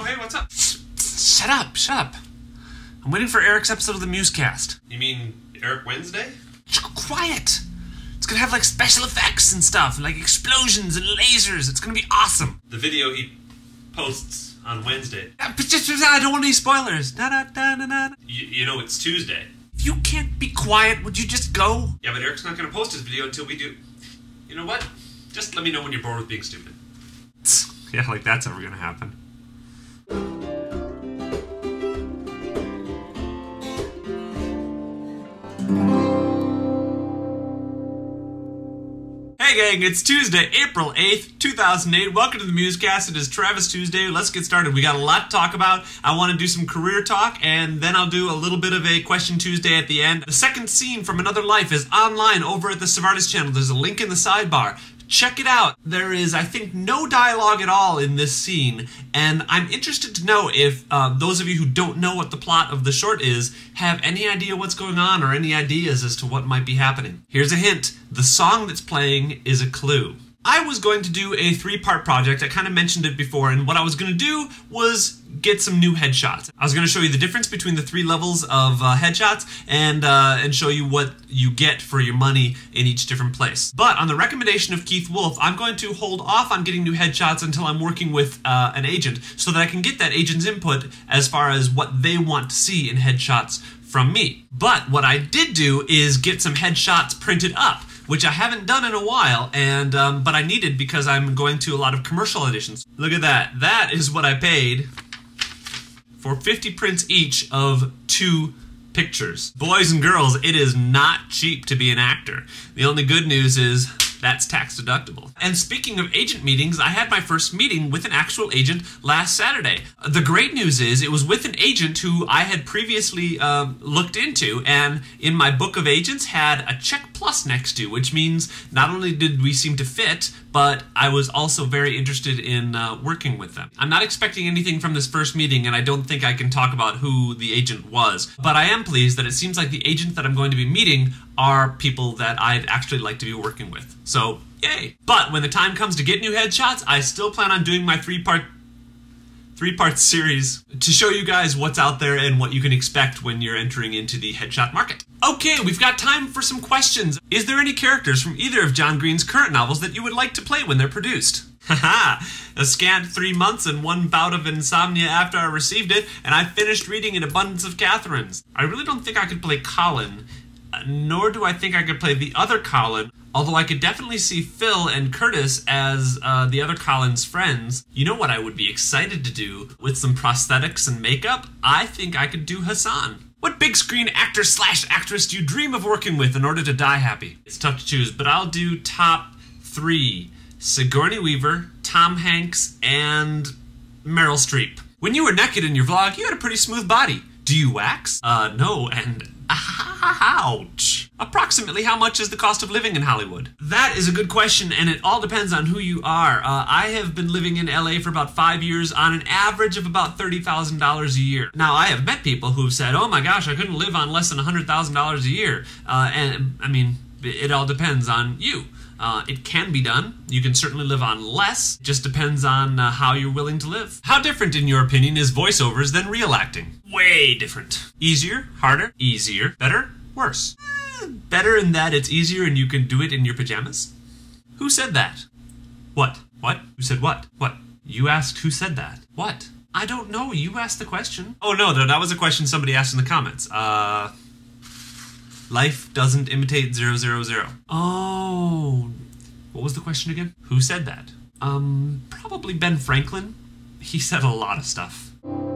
Oh, hey, what's up? Shut up, shut up. I'm waiting for Eric's episode of the MuseCast. You mean Eric Wednesday? Quiet! It's gonna have like special effects and stuff, and like explosions and lasers. It's gonna be awesome. The video he posts on Wednesday. I don't want any spoilers. You know it's Tuesday. If you can't be quiet, would you just go? Yeah, but Eric's not gonna post his video until we do. You know what? Just let me know when you're bored with being stupid. Yeah, like that's ever gonna happen. Hey gang, it's Tuesday, April 8th, 2008. Welcome to the MuseCast. It is Travis Tuesday. Let's get started. We got a lot to talk about. I want to do some career talk, and then I'll do a little bit of a Question Tuesday at the end. The second scene from Another Life is online over at the Savartis channel. There's a link in the sidebar. Check it out. There is, I think, no dialogue at all in this scene, and I'm interested to know if those of you who don't know what the plot of the short is have any idea what's going on or any ideas as to what might be happening. Here's a hint. The song that's playing is a clue. I was going to do a three-part project. I kind of mentioned it before, and what I was going to do was get some new headshots. I was going to show you the difference between the three levels of headshots and show you what you get for your money in each different place. But on the recommendation of Keith Wolf, I'm going to hold off on getting new headshots until I'm working with an agent so that I can get that agent's input as far as what they want to see in headshots from me. But what I did do is get some headshots printed up, which I haven't done in a while, and but I needed because I'm going to a lot of commercial editions. Look at that. That is what I paid for 50 prints each of 2 pictures. Boys and girls, it is not cheap to be an actor. The only good news is that's tax deductible. And speaking of agent meetings, I had my first meeting with an actual agent last Saturday. The great news is it was with an agent who I had previously looked into, and in my book of agents had a check plus next to, which means not only did we seem to fit, but I was also very interested in working with them. I'm not expecting anything from this first meeting, and I don't think I can talk about who the agent was, but I am pleased that it seems like the agent that I'm going to be meeting are people that I'd actually like to be working with. So, yay! But when the time comes to get new headshots, I still plan on doing my three-part series to show you guys what's out there and what you can expect when you're entering into the headshot market. Okay, we've got time for some questions. Is there any characters from either of John Green's current novels that you would like to play when they're produced? Haha, a scant 3 months and 1 bout of insomnia after I received it, and I finished reading An Abundance of Catherines. I really don't think I could play Colin, nor do I think I could play the other Colin, although I could definitely see Phil and Curtis as the other Colin's friends. You know what I would be excited to do with some prosthetics and makeup? I think I could do Hassan. What big screen actor slash actress do you dream of working with in order to die happy? It's tough to choose, but I'll do top 3. Sigourney Weaver, Tom Hanks, and Meryl Streep. When you were naked in your vlog, you had a pretty smooth body. Do you wax? No, and ouch. Approximately how much is the cost of living in Hollywood? That is a good question, and it all depends on who you are. I have been living in LA for about 5 years on an average of about $30,000 a year. Now, I have met people who've said, oh my gosh, I couldn't live on less than $100,000 a year. And I mean, it all depends on you. It can be done. You can certainly live on less. It just depends on how you're willing to live. How different, in your opinion, is voiceovers than real acting? Way different. Easier, harder, easier, better, worse. Better in that it's easier and you can do it in your pajamas. Who said that? What? What? Who said what? What? You asked who said that? What? I don't know. You asked the question. Oh no, no, that was a question somebody asked in the comments. Life doesn't imitate 000. Oh, what was the question again? Who said that? Probably Ben Franklin. He said a lot of stuff.